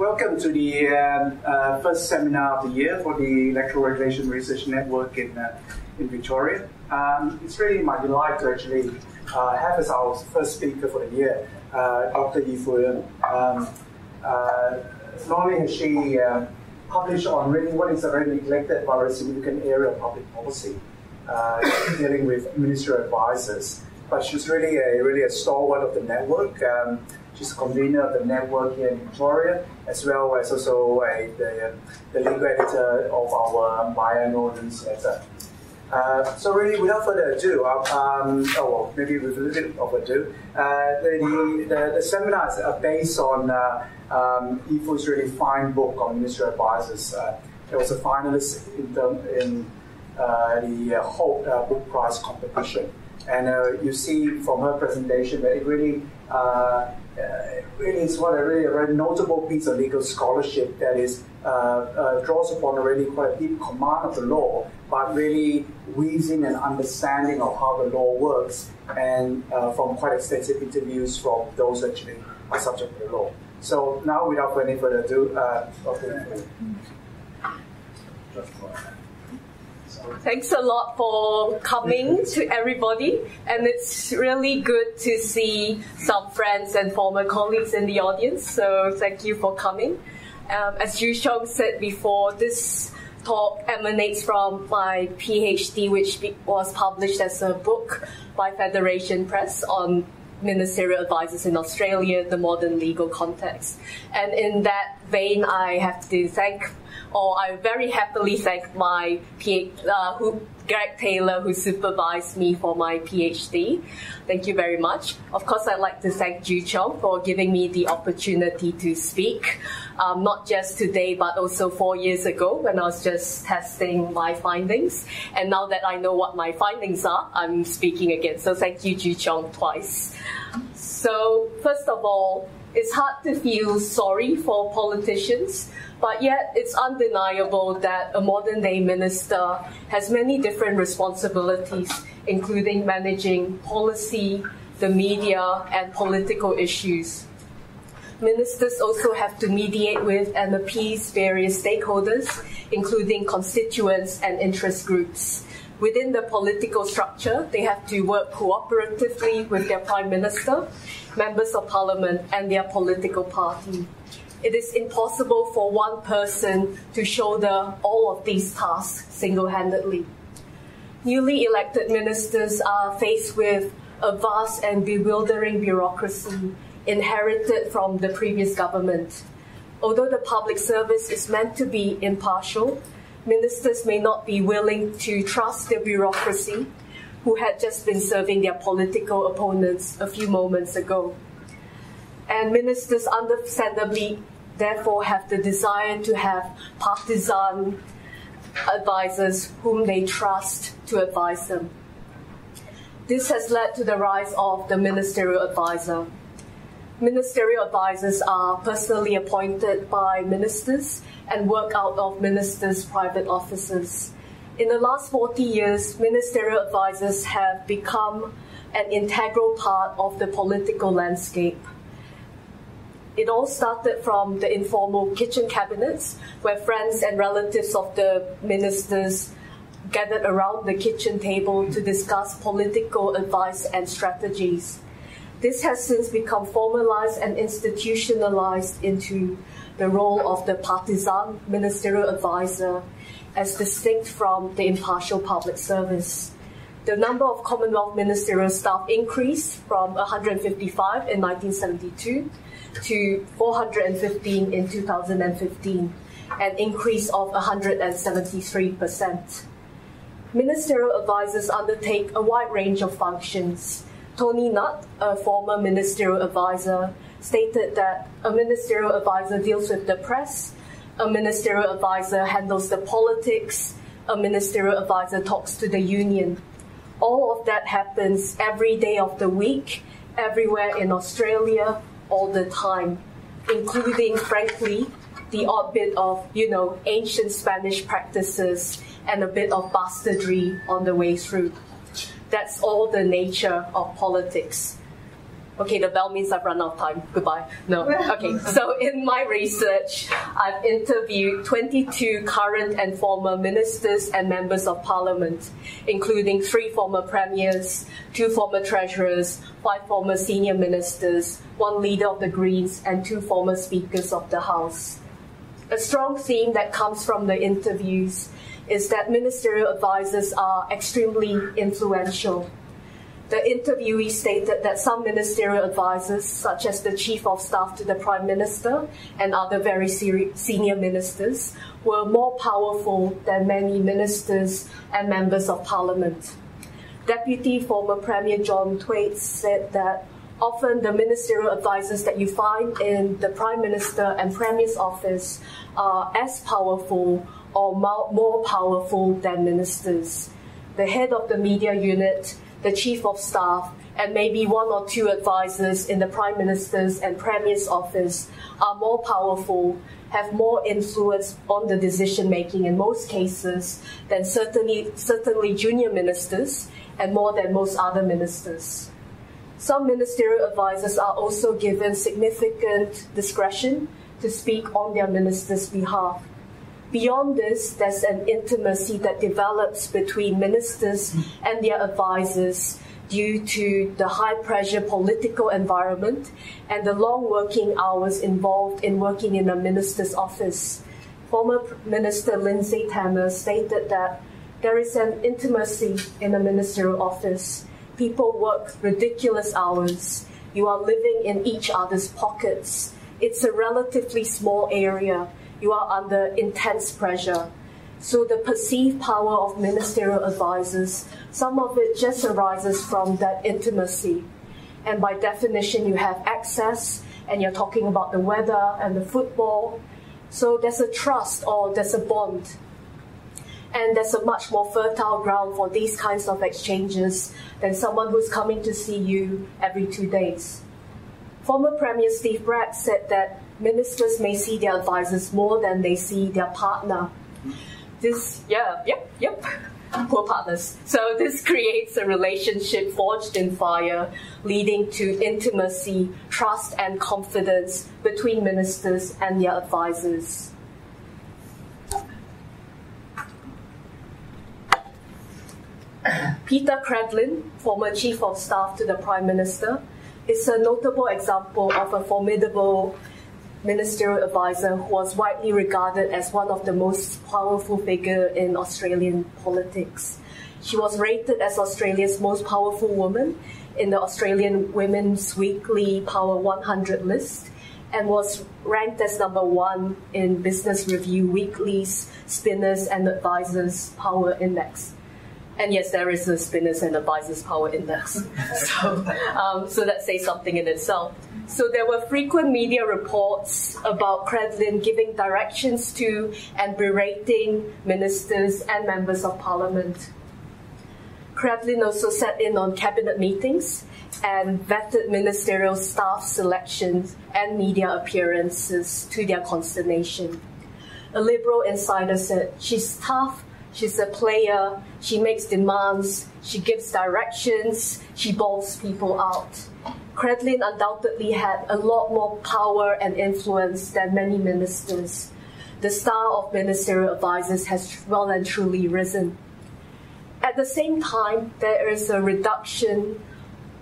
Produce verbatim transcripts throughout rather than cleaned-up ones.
Welcome to the um, uh, first seminar of the year for the Electoral Regulation Research Network in, uh, in Victoria. Um, it's really my delight to actually uh, have as our first speaker for the year, uh, Doctor Yee-Fui Ng. Um, uh, not only has she uh, published on really what is a very neglected but a significant area of public policy, uh, dealing with ministerial advisors, but she's really a, really a stalwart of the network. Um, She's a convener of the network here in Victoria, as well as also a, the, the legal editor of our biannual newsletter. Uh, so really, without further ado, um, oh well, maybe with a little bit of ado, uh, the, the, the seminars are based on uh, um, Yee-Fui's really fine book on ministerial advisors. Uh, it was a finalist in the, in, uh, the Holt uh, Book Prize competition. And uh, you see from her presentation that it really uh, Uh, really is what a really a very notable piece of legal scholarship that is uh, uh, draws upon a really quite a deep command of the law, but really weaving an understanding of how the law works, and uh, from quite extensive interviews from those actually are subject to the law. So now, without any further ado, uh, okay. Thanks a lot for coming to everybody, and it's really good to see some friends and former colleagues in the audience, so thank you for coming. Um, as Yu Shong said before, this talk emanates from my PhD, which was published as a book by Federation Press on ministerial advisors in Australia, the modern legal context. And in that vein, I have to thank Or I very happily thank my uh, who, Greg Taylor, who supervised me for my PhD. Thank you very much. Of course, I'd like to thank Ju Chong for giving me the opportunity to speak, um, not just today, but also four years ago when I was just testing my findings. And now that I know what my findings are, I'm speaking again. So thank you, Ju Chong, twice. So first of all, it's hard to feel sorry for politicians, but yet it's undeniable that a modern-day minister has many different responsibilities, including managing policy, the media, and political issues. Ministers also have to mediate with and appease various stakeholders, including constituents and interest groups. Within the political structure, they have to work cooperatively with their Prime Minister, members of Parliament, and their political party. It is impossible for one person to shoulder all of these tasks single-handedly. Newly elected ministers are faced with a vast and bewildering bureaucracy inherited from the previous government. Although the public service is meant to be impartial, ministers may not be willing to trust their bureaucracy, who had just been serving their political opponents a few moments ago. And ministers understandably therefore have the desire to have partisan advisors whom they trust to advise them. This has led to the rise of the ministerial advisor. Ministerial advisors are personally appointed by ministers and work out of ministers' private offices. In the last forty years, ministerial advisors have become an integral part of the political landscape. It all started from the informal kitchen cabinets, where friends and relatives of the ministers gathered around the kitchen table to discuss political advice and strategies. This has since become formalized and institutionalized into the role of the partisan ministerial advisor, as distinct from the impartial public service. The number of Commonwealth ministerial staff increased from one hundred fifty-five in nineteen seventy-two to four hundred fifteen in two thousand fifteen, an increase of one hundred seventy-three percent. Ministerial advisors undertake a wide range of functions. Tony Nutt, a former ministerial advisor, stated that a ministerial advisor deals with the press, a ministerial advisor handles the politics, a ministerial advisor talks to the union. All of that happens every day of the week, everywhere in Australia, all the time, including, frankly, the odd bit of, you know, ancient Spanish practices and a bit of bastardry on the way through. That's all the nature of politics. okay, the bell means I've run out of time, goodbye. No, okay. So in my research, I've interviewed twenty-two current and former ministers and members of parliament, including three former premiers, two former treasurers, five former senior ministers, one leader of the Greens, and two former speakers of the House. A strong theme that comes from the interviews is that ministerial advisers are extremely influential. The interviewee stated that some ministerial advisers, such as the Chief of Staff to the Prime Minister and other very senior ministers, were more powerful than many ministers and members of Parliament. Deputy former Premier John Thwaites said that often the ministerial advisers that you find in the Prime Minister and Premier's office are as powerful or more powerful than ministers. The head of the media unit, the Chief of Staff, and maybe one or two advisers in the Prime Minister's and Premier's office are more powerful, have more influence on the decision-making in most cases than certainly, certainly junior ministers, and more than most other ministers. Some ministerial advisers are also given significant discretion to speak on their minister's behalf. Beyond this, there's an intimacy that develops between ministers and their advisers due to the high-pressure political environment and the long working hours involved in working in a minister's office. Former Minister Lindsay Tanner stated that there is an intimacy in a ministerial office. People work ridiculous hours. You are living in each other's pockets. It's a relatively small area. You are under intense pressure. So the perceived power of ministerial advisers, some of it just arises from that intimacy. And by definition, you have access, and you're talking about the weather and the football. So there's a trust, or there's a bond. And there's a much more fertile ground for these kinds of exchanges than someone who's coming to see you every two days. Former Premier Steve Bracks said that ministers may see their advisers more than they see their partner. This, yeah, yep, yep, poor partners. So this creates a relationship forged in fire, leading to intimacy, trust, and confidence between ministers and their advisers. Peta Credlin, former Chief of Staff to the Prime Minister, is a notable example of a formidable ministerial advisor who was widely regarded as one of the most powerful figures in Australian politics. She was rated as Australia's most powerful woman in the Australian Women's Weekly Power one hundred list and was ranked as number one in Business Review Weekly's Spinners and Advisors Power Index. And yes, there is a Spinners and Advisors Power Index. So, um, so that says something in itself. So there were frequent media reports about Credlin giving directions to and berating ministers and members of parliament. Credlin also sat in on cabinet meetings and vetted ministerial staff selections and media appearances to their consternation. A Liberal insider said, "She's tough, she's a player, she makes demands, she gives directions, she bowls people out." Credlin undoubtedly had a lot more power and influence than many ministers. The star of ministerial advisers has well and truly risen. At the same time, there is a reduction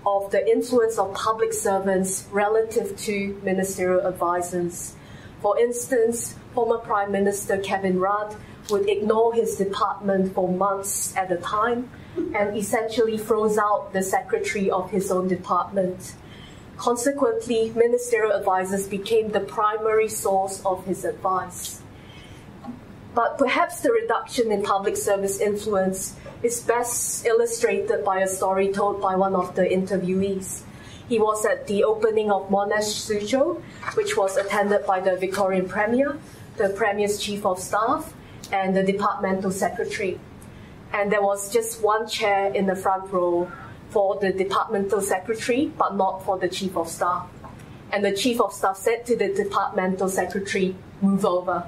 of the influence of public servants relative to ministerial advisers. For instance, former Prime Minister Kevin Rudd would ignore his department for months at a time and essentially froze out the secretary of his own department. Consequently, ministerial advisers became the primary source of his advice. But perhaps the reduction in public service influence is best illustrated by a story told by one of the interviewees. He was at the opening of Monash Suzhou, which was attended by the Victorian Premier, the Premier's Chief of Staff, and the Departmental Secretary. And there was just one chair in the front row for the Departmental Secretary, but not for the Chief of Staff. And the Chief of Staff said to the Departmental Secretary, "Move over."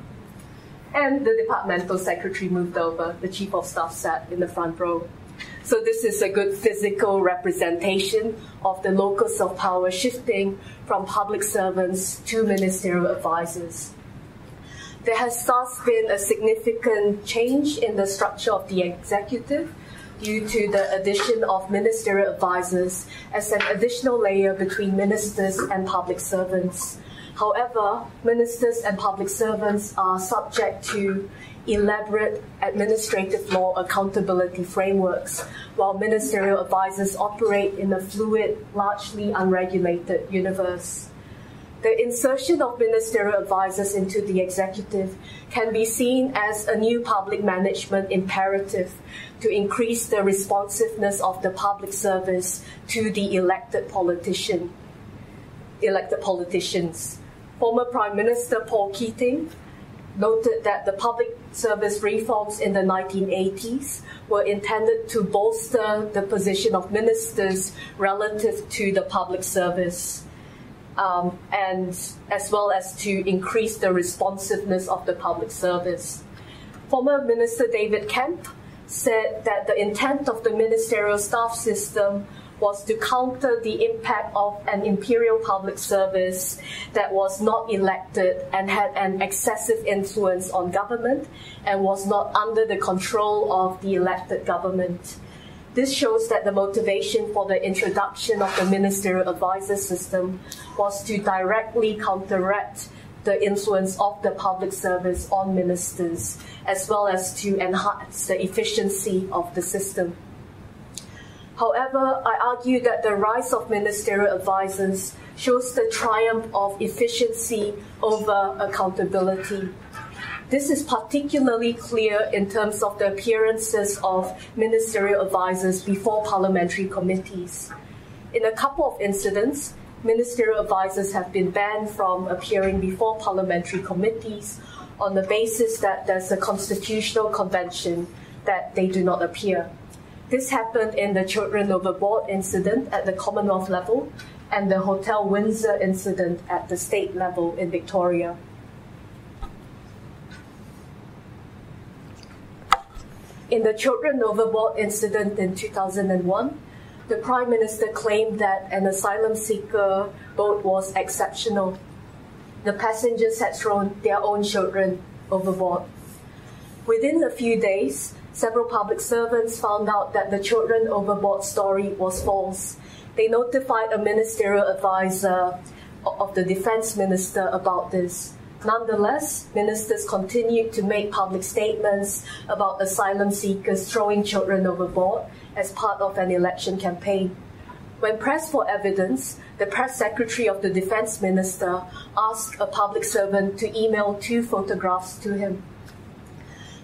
And the Departmental Secretary moved over. The Chief of Staff sat in the front row. So this is a good physical representation of the locus of power shifting from public servants to ministerial advisors. There has thus been a significant change in the structure of the executive due to the addition of ministerial advisors as an additional layer between ministers and public servants. However, ministers and public servants are subject to elaborate administrative law accountability frameworks, while ministerial advisors operate in a fluid, largely unregulated universe. The insertion of ministerial advisors into the executive can be seen as a new public management imperative to increase the responsiveness of the public service to the elected politician, elected politicians. Former Prime Minister Paul Keating noted that the public service reforms in the nineteen eighties were intended to bolster the position of ministers relative to the public service. Um, and as well as to increase the responsiveness of the public service. Former Minister David Kemp said that the intent of the ministerial staff system was to counter the impact of an imperial public service that was not elected and had an excessive influence on government and was not under the control of the elected government. This shows that the motivation for the introduction of the ministerial advisor system was to directly counteract the influence of the public service on ministers, as well as to enhance the efficiency of the system. However, I argue that the rise of ministerial advisors shows the triumph of efficiency over accountability. This is particularly clear in terms of the appearances of ministerial advisors before parliamentary committees. In a couple of incidents, ministerial advisors have been banned from appearing before parliamentary committees on the basis that there's a constitutional convention that they do not appear. This happened in the Children Overboard incident at the Commonwealth level and the Hotel Windsor incident at the state level in Victoria. In the Children Overboard incident in two thousand one, the Prime Minister claimed that an asylum seeker boat was exceptional. The passengers had thrown their own children overboard. Within a few days, several public servants found out that the Children Overboard story was false. They notified a ministerial advisor of the Defence Minister about this. Nonetheless, ministers continued to make public statements about asylum seekers throwing children overboard as part of an election campaign. When pressed for evidence, the press secretary of the Defence Minister asked a public servant to email two photographs to him.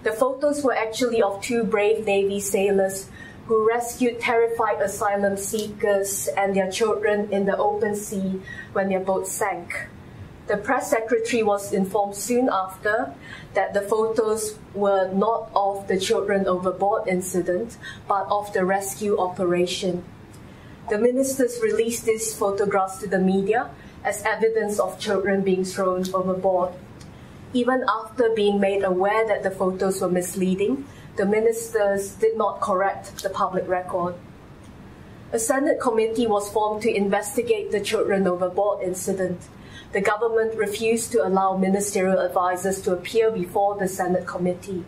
The photos were actually of two brave Navy sailors who rescued terrified asylum seekers and their children in the open sea when their boat sank. The press secretary was informed soon after that the photos were not of the Children Overboard incident, but of the rescue operation. The ministers released these photographs to the media as evidence of children being thrown overboard. Even after being made aware that the photos were misleading, the ministers did not correct the public record. A Senate committee was formed to investigate the Children Overboard incident. The government refused to allow ministerial advisers to appear before the Senate committee,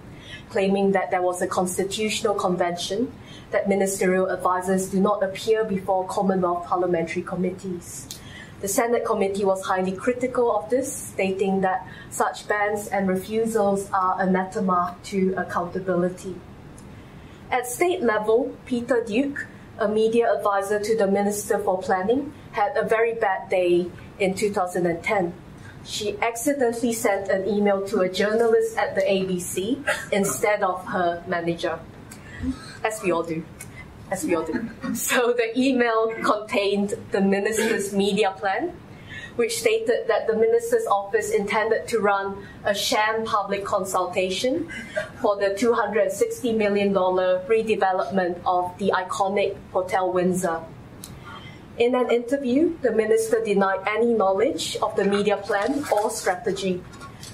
claiming that there was a constitutional convention that ministerial advisers do not appear before Commonwealth parliamentary committees. The Senate committee was highly critical of this, stating that such bans and refusals are anathema to accountability. At state level, Peter Duke, a media advisor to the Minister for Planning, had a very bad day in two thousand ten. She accidentally sent an email to a journalist at the A B C instead of her manager, as we all do, as we all do. So the email contained the minister's media plan, which stated that the minister's office intended to run a sham public consultation for the two hundred sixty million dollars redevelopment of the iconic Hotel Windsor. In an interview, the minister denied any knowledge of the media plan or strategy.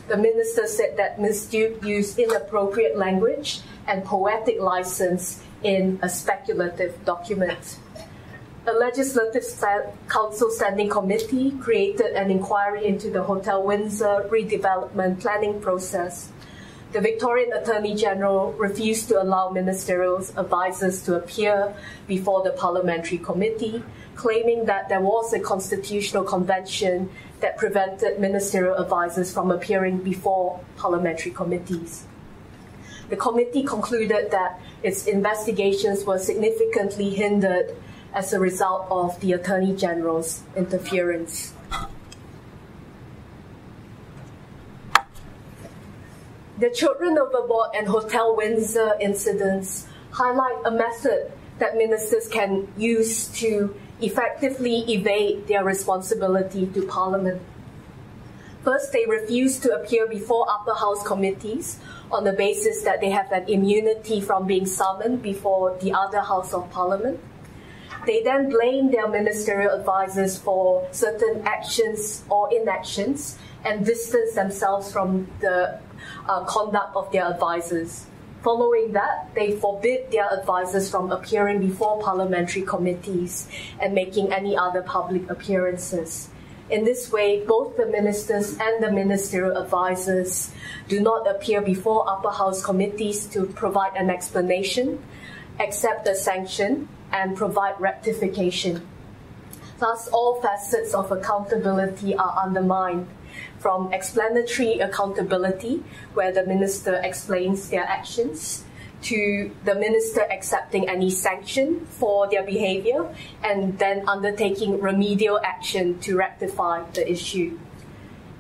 The minister said that Miz Duke used inappropriate language and poetic license in a speculative document. The Legislative Council Standing Committee created an inquiry into the Hotel Windsor redevelopment planning process. The Victorian Attorney General refused to allow ministerial advisers to appear before the Parliamentary Committee, claiming that there was a constitutional convention that prevented ministerial advisers from appearing before parliamentary committees. The committee concluded that its investigations were significantly hindered as a result of the Attorney General's interference. The Children Overboard and Hotel Windsor incidents highlight a method that ministers can use to effectively evade their responsibility to Parliament. First, they refuse to appear before upper house committees on the basis that they have an immunity from being summoned before the other House of Parliament. They then blame their ministerial advisers for certain actions or inactions and distance themselves from the uh, conduct of their advisers. Following that, they forbid their advisers from appearing before parliamentary committees and making any other public appearances. In this way, both the ministers and the ministerial advisers do not appear before upper house committees to provide an explanation, accept a sanction, and provide rectification. Thus, all facets of accountability are undermined, from explanatory accountability, where the minister explains their actions, to the minister accepting any sanction for their behaviour and then undertaking remedial action to rectify the issue.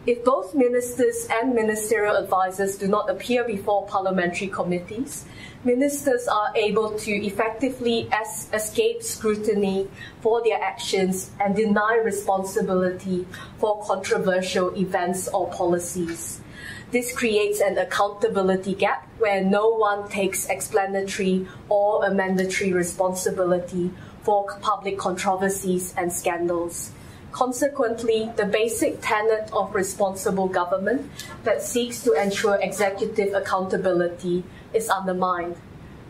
If both ministers and ministerial advisers do not appear before parliamentary committees, ministers are able to effectively es- escape scrutiny for their actions and deny responsibility for controversial events or policies. This creates an accountability gap where no one takes explanatory or amendatory responsibility for public controversies and scandals. Consequently, the basic tenet of responsible government that seeks to ensure executive accountability is undermined.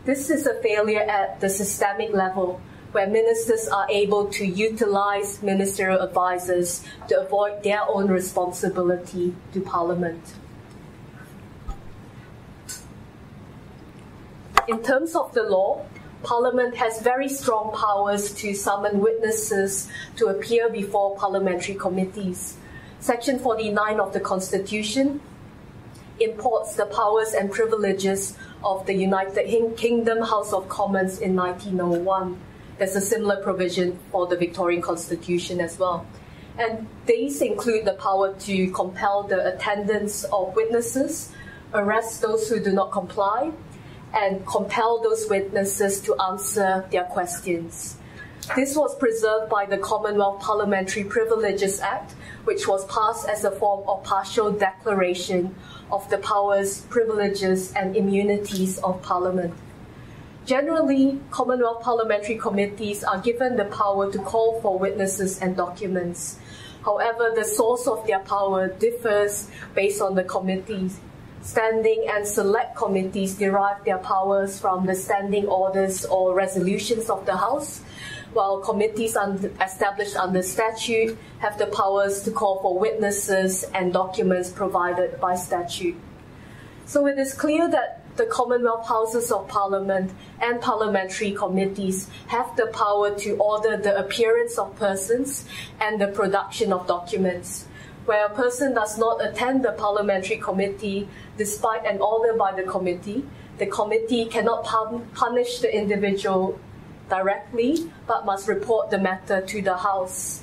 This is a failure at the systemic level, where ministers are able to utilize ministerial advisers to avoid their own responsibility to Parliament. In terms of the law, Parliament has very strong powers to summon witnesses to appear before parliamentary committees. Section forty-nine of the Constitution imports the powers and privileges of the United Kingdom House of Commons in nineteen oh one. There's a similar provision for the Victorian Constitution as well. And these include the power to compel the attendance of witnesses, arrest those who do not comply, and compel those witnesses to answer their questions. This was preserved by the Commonwealth Parliamentary Privileges Act, which was passed as a form of partial declaration of the powers, privileges, and immunities of Parliament. Generally, Commonwealth Parliamentary Committees are given the power to call for witnesses and documents. However, the source of their power differs based on the committees. Standing and select committees derive their powers from the standing orders or resolutions of the House, while committees established under statute have the powers to call for witnesses and documents provided by statute. So it is clear that the Commonwealth Houses of Parliament and parliamentary committees have the power to order the appearance of persons and the production of documents. Where a person does not attend the parliamentary committee despite an order by the committee, the committee cannot punish the individual directly, but must report the matter to the House.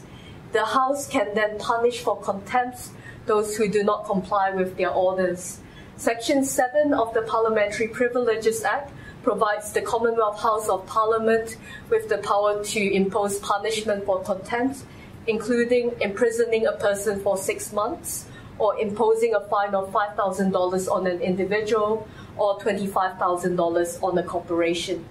The House can then punish for contempt those who do not comply with their orders. Section seven of the Parliamentary Privileges Act provides the Commonwealth House of Parliament with the power to impose punishment for contempt, including imprisoning a person for six months, or imposing a fine of five thousand dollars on an individual, or twenty-five thousand dollars on a corporation.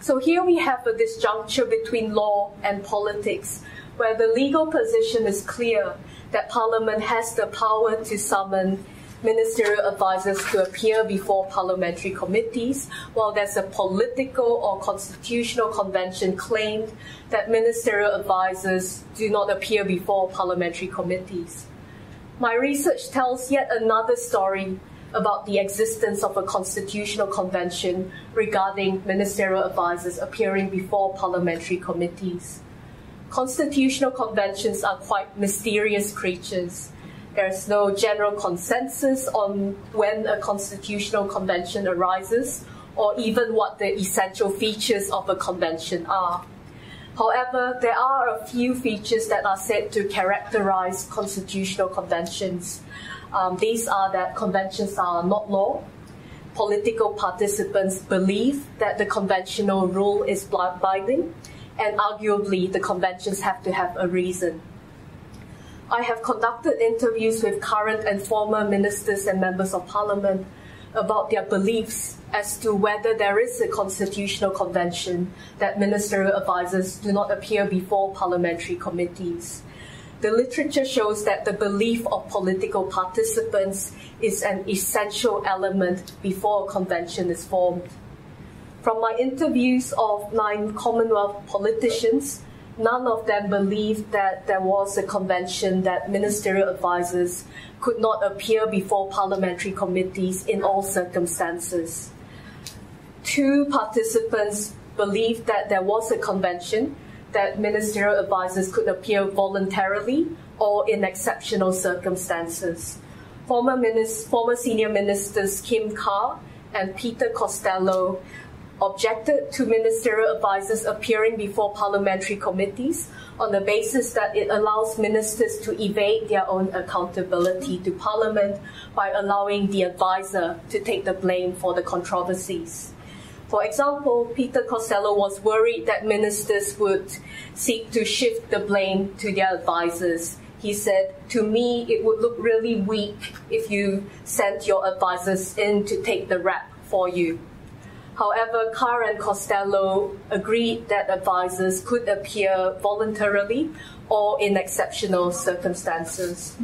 So here we have a disjuncture between law and politics, where the legal position is clear that Parliament has the power to summon ministerial advisers to appear before parliamentary committees, while there's a political or constitutional convention claimed that ministerial advisers do not appear before parliamentary committees. My research tells yet another story about the existence of a constitutional convention regarding ministerial advisers appearing before parliamentary committees. Constitutional conventions are quite mysterious creatures. There's no general consensus on when a constitutional convention arises or even what the essential features of a convention are. However, there are a few features that are said to characterize constitutional conventions. Um, these are that conventions are not law. Political participants believe that the conventional rule is binding, and arguably the conventions have to have a reason. I have conducted interviews with current and former ministers and members of parliament about their beliefs as to whether there is a constitutional convention that ministerial advisers do not appear before parliamentary committees. The literature shows that the belief of political participants is an essential element before a convention is formed. From my interviews of nine Commonwealth politicians, none of them believed that there was a convention that ministerial advisers could not appear before parliamentary committees in all circumstances. Two participants believed that there was a convention that ministerial advisers could appear voluntarily or in exceptional circumstances. Former, minister, former senior ministers Kim Carr and Peter Costello objected to ministerial advisers appearing before parliamentary committees on the basis that it allows ministers to evade their own accountability to Parliament by allowing the adviser to take the blame for the controversies. For example, Peter Costello was worried that ministers would seek to shift the blame to their advisers. He said, "To me, it would look really weak if you sent your advisers in to take the rap for you." However, Carr and Costello agreed that advisers could appear voluntarily or in exceptional circumstances.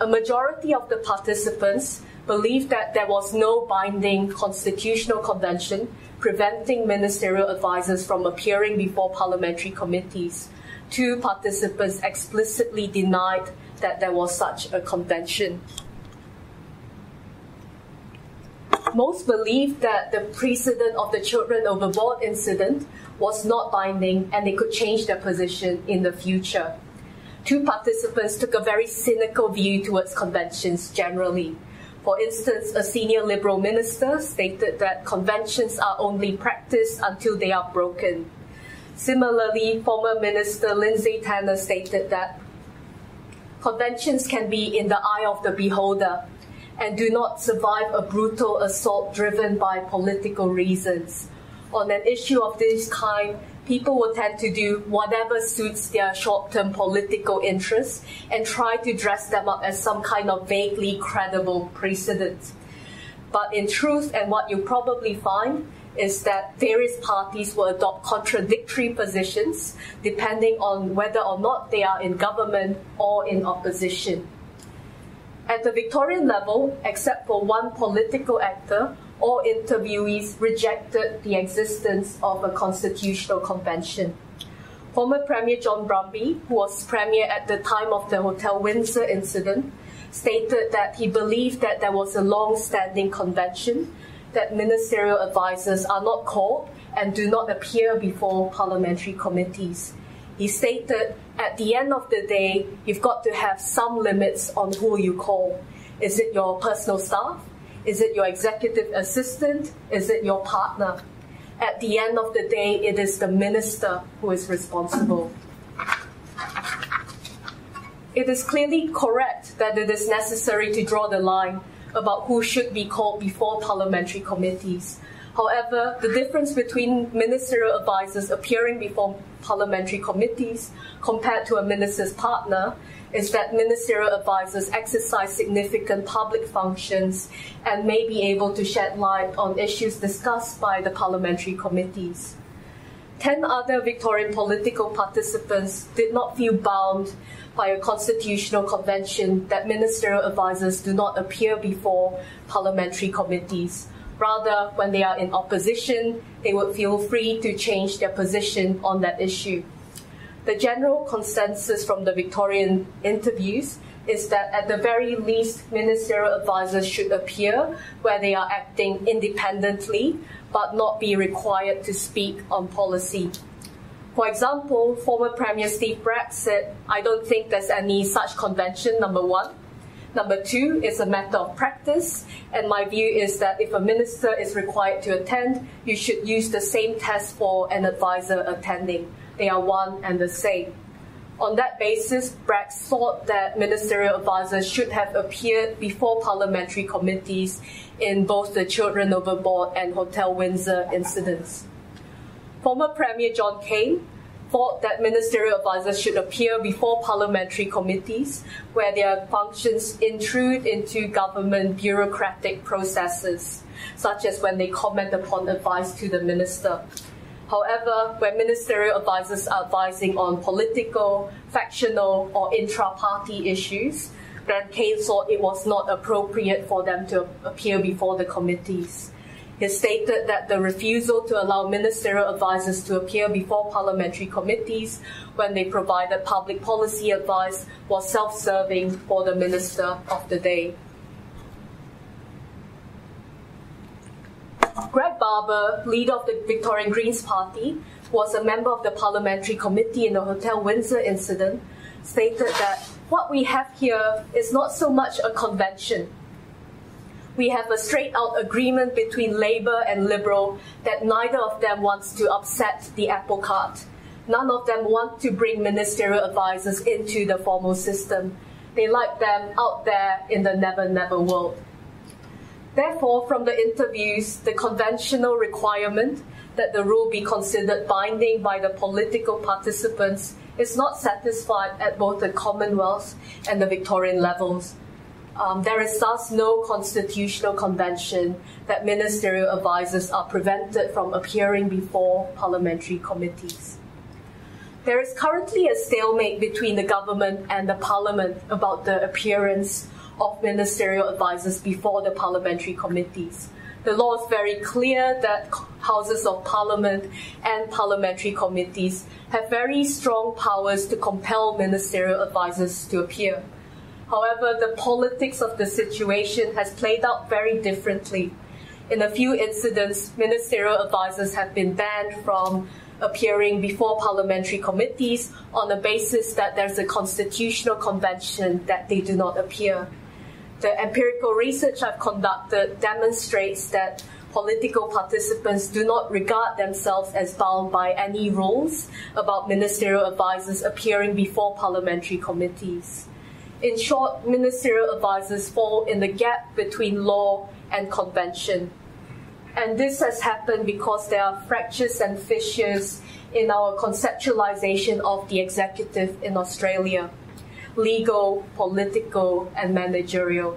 A majority of the participants believed that there was no binding constitutional convention preventing ministerial advisers from appearing before parliamentary committees. Two participants explicitly denied that there was such a convention. Most believed that the precedent of the Children Overboard incident was not binding and they could change their position in the future. Two participants took a very cynical view towards conventions generally. For instance, a senior Liberal minister stated that conventions are only practiced until they are broken. Similarly, former Minister Lindsay Tanner stated that conventions can be in the eye of the beholder and do not survive a brutal assault driven by political reasons. On an issue of this kind, people will tend to do whatever suits their short-term political interests and try to dress them up as some kind of vaguely credible precedent. But in truth, and what you probably find, is that various parties will adopt contradictory positions depending on whether or not they are in government or in opposition. At the Victorian level, except for one political actor, all interviewees rejected the existence of a constitutional convention. Former Premier John Brumby, who was Premier at the time of the Hotel Windsor incident, stated that he believed that there was a long-standing convention that ministerial advisers are not called and do not appear before parliamentary committees. He stated, "At the end of the day, you've got to have some limits on who you call. Is it your personal staff? Is it your executive assistant? Is it your partner? At the end of the day, it is the minister who is responsible." It is clearly correct that it is necessary to draw the line about who should be called before parliamentary committees. However, the difference between ministerial advisers appearing before parliamentary committees compared to a minister's partner is that ministerial advisers exercise significant public functions and may be able to shed light on issues discussed by the parliamentary committees. ten other Victorian political participants did not feel bound by a constitutional convention that ministerial advisers do not appear before parliamentary committees. Rather, when they are in opposition, they would feel free to change their position on that issue. The general consensus from the Victorian interviews is that at the very least, ministerial advisers should appear where they are acting independently, but not be required to speak on policy. For example, former Premier Steve Bracks said, "I don't think there's any such convention, number one. Number two, it's a matter of practice, and my view is that if a minister is required to attend, you should use the same test for an advisor attending. They are one and the same." On that basis, Bracks thought that ministerial advisers should have appeared before parliamentary committees in both the Children Overboard and Hotel Windsor incidents. Former Premier John Cain thought that ministerial advisers should appear before parliamentary committees where their functions intrude into government bureaucratic processes, such as when they comment upon advice to the minister. However, when ministerial advisers are advising on political, factional, or intra-party issues, Greg Taylor thought it was not appropriate for them to appear before the committees. He stated that the refusal to allow ministerial advisers to appear before parliamentary committees when they provided public policy advice was self-serving for the minister of the day. Greg Barber, leader of the Victorian Greens Party, was a member of the parliamentary committee in the Hotel Windsor incident, stated that what we have here is not so much a convention. We have a straight-out agreement between Labour and Liberal that neither of them wants to upset the apple cart. None of them want to bring ministerial advisers into the formal system. They like them out there in the never-never world. Therefore, from the interviews, the conventional requirement that the rule be considered binding by the political participants is not satisfied at both the Commonwealth and the Victorian levels. Um, there is thus no constitutional convention that ministerial advisers are prevented from appearing before parliamentary committees. There is currently a stalemate between the government and the parliament about the appearance of ministerial advisers before the parliamentary committees. The law is very clear that Houses of Parliament and parliamentary committees have very strong powers to compel ministerial advisers to appear. However, the politics of the situation has played out very differently. In a few incidents, ministerial advisers have been banned from appearing before parliamentary committees on the basis that there's a constitutional convention that they do not appear. The empirical research I've conducted demonstrates that political participants do not regard themselves as bound by any rules about ministerial advisers appearing before parliamentary committees. In short, ministerial advisers fall in the gap between law and convention. And this has happened because there are fractures and fissures in our conceptualization of the executive in Australia: legal, political, and managerial.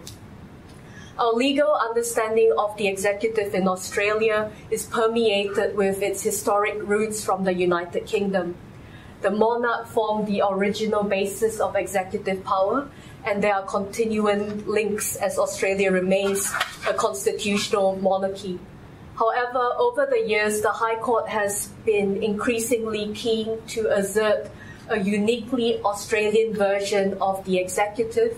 Our legal understanding of the executive in Australia is permeated with its historic roots from the United Kingdom. The monarch formed the original basis of executive power, and there are continuing links as Australia remains a constitutional monarchy. However, over the years, the High Court has been increasingly keen to assert a uniquely Australian version of the executive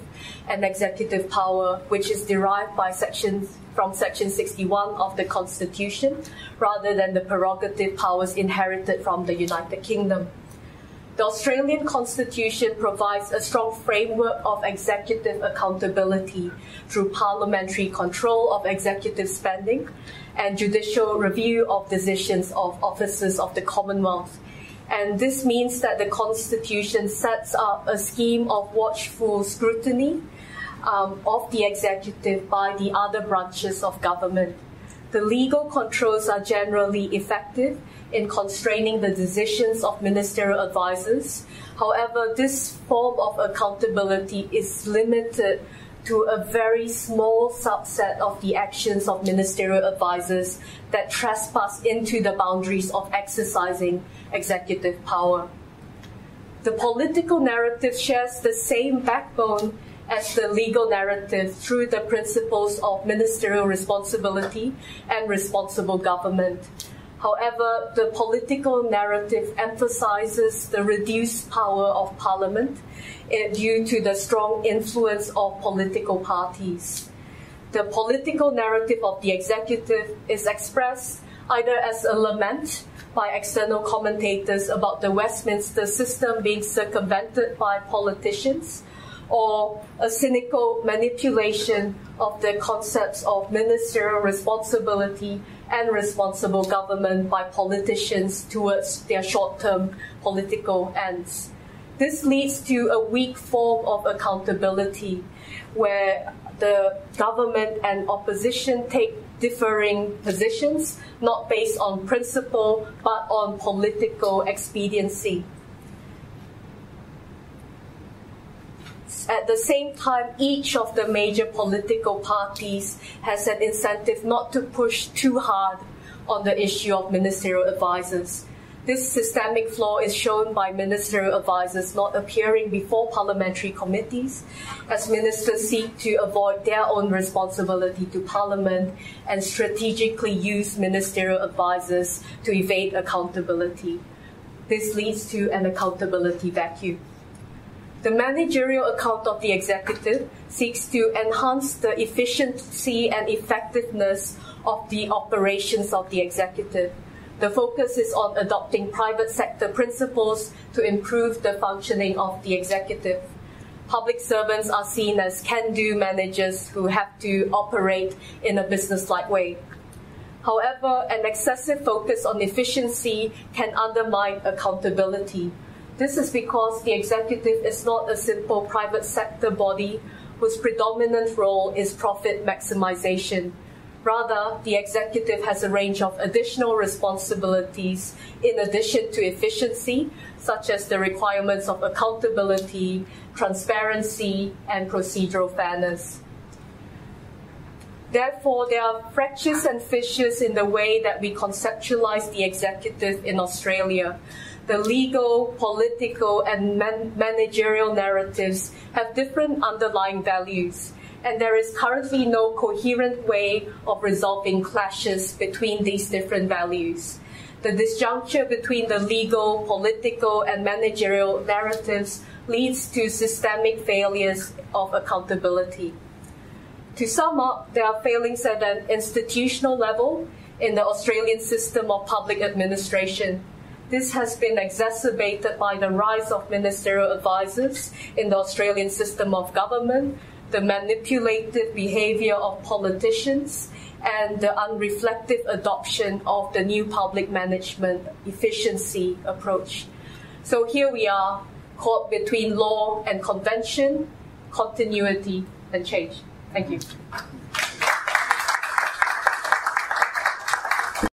and executive power, which is derived by sections from Section sixty-one of the Constitution, rather than the prerogative powers inherited from the United Kingdom. The Australian Constitution provides a strong framework of executive accountability through parliamentary control of executive spending and judicial review of decisions of officers of the Commonwealth. And this means that the Constitution sets up a scheme of watchful scrutiny um, of the executive by the other branches of government. The legal controls are generally effective in constraining the decisions of ministerial advisers. However, this form of accountability is limited to a very small subset of the actions of ministerial advisers that trespass into the boundaries of exercising executive power. The political narrative shares the same backbone as the legal narrative through the principles of ministerial responsibility and responsible government. However, the political narrative emphasizes the reduced power of parliament due to the strong influence of political parties. The political narrative of the executive is expressed either as a lament by external commentators about the Westminster system being circumvented by politicians, or a cynical manipulation of the concepts of ministerial responsibility and responsible government by politicians towards their short-term political ends. This leads to a weak form of accountability, where the government and opposition take differing positions, not based on principle, but on political expediency. At the same time, each of the major political parties has an incentive not to push too hard on the issue of ministerial advisers. This systemic flaw is shown by ministerial advisers not appearing before parliamentary committees, as ministers seek to avoid their own responsibility to parliament and strategically use ministerial advisers to evade accountability. This leads to an accountability vacuum. The managerial account of the executive seeks to enhance the efficiency and effectiveness of the operations of the executive. The focus is on adopting private sector principles to improve the functioning of the executive. Public servants are seen as can-do managers who have to operate in a business-like way. However, an excessive focus on efficiency can undermine accountability. This is because the executive is not a simple private sector body whose predominant role is profit maximization. Rather, the executive has a range of additional responsibilities in addition to efficiency, such as the requirements of accountability, transparency, and procedural fairness. Therefore, there are fractures and fissures in the way that we conceptualize the executive in Australia. The legal, political, and man managerial narratives have different underlying values, and there is currently no coherent way of resolving clashes between these different values. The disjuncture between the legal, political, and managerial narratives leads to systemic failures of accountability. To sum up, there are failings at an institutional level in the Australian system of public administration. This has been exacerbated by the rise of ministerial advisers in the Australian system of government, the manipulative behaviour of politicians, and the unreflective adoption of the new public management efficiency approach. So here we are, caught between law and convention, continuity and change. Thank you.